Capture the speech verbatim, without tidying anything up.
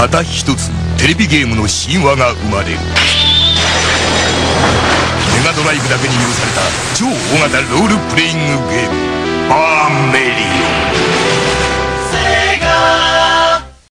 また一つテレビゲームの神話が生まれる。メガドライブだけに許された超大型ロールプレイングゲーム、パーンメイ。